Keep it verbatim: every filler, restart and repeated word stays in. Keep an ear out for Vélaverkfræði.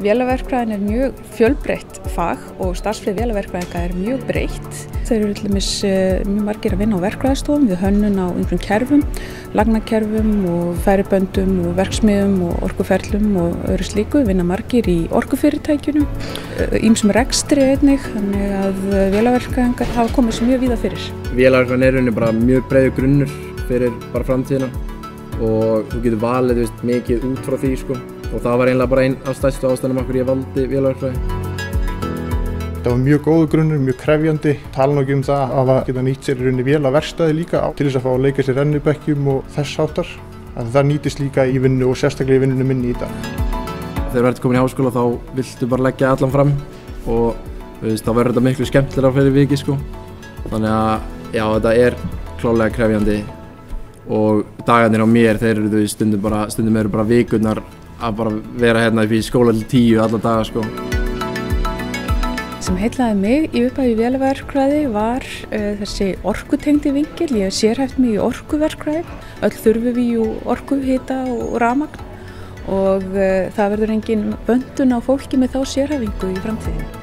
Vélaverkfræðin er mjög fjölbreytt fag og starfsfrið vélaverkfræðinga er mjög breytt. Þeir eru til dæmis mjög margir að vinna á verkfræðistofum við hönnun á einhverjum kerfum, lagnakerfum og færiböndum og verksmiðum og orkuferlum og öðru slíku. Vinna margir í orkufyrirtækjunum, ýmsum rekstri einnig, þannig að vélaverkfræðingar hafa komið sér mjög víða fyrir. Vélaverkfræðin er rauninni bara mjög breiður grunnur fyrir bara framtíðina og þú getur valið veist, mikið út frá því sko. Og það var einlega bara einn af stærstu ástæðunum okkur ég valdi vélaverkfræði. Það var mjög góður grunnur, mjög krefjandi. Tala nú ekki um það að það geta nýtt sér í rauninni vélaverkstæði líka til þess að fá að leika sér rennibekkjum og þess háttar. Það nýtist líka í vinnu og sérstaklega í vinnunni minni í dag. Þegar verður komin í háskóla þá viltu bara leggja allan fram og veist, þá verður þetta miklu skemmtilega fyrir vikið sko. Þannig að já, þetta er klálega krefjandi og dagarnir á mér þeir eru stundum bara, stundum eru bara vikurnar að bara vera hérna í skóla til tíu alla daga sko. Sem heillaði mig í upphæði vélaverkfræði var uh, þessi orkutengdi vingil. Ég hef sérhæft mig í orkuverkfræði. Öll þurfum við jú orkuhita og rafmagn og uh, það verður engin böndun á fólki með þá sérhæfingu í framtíðinni.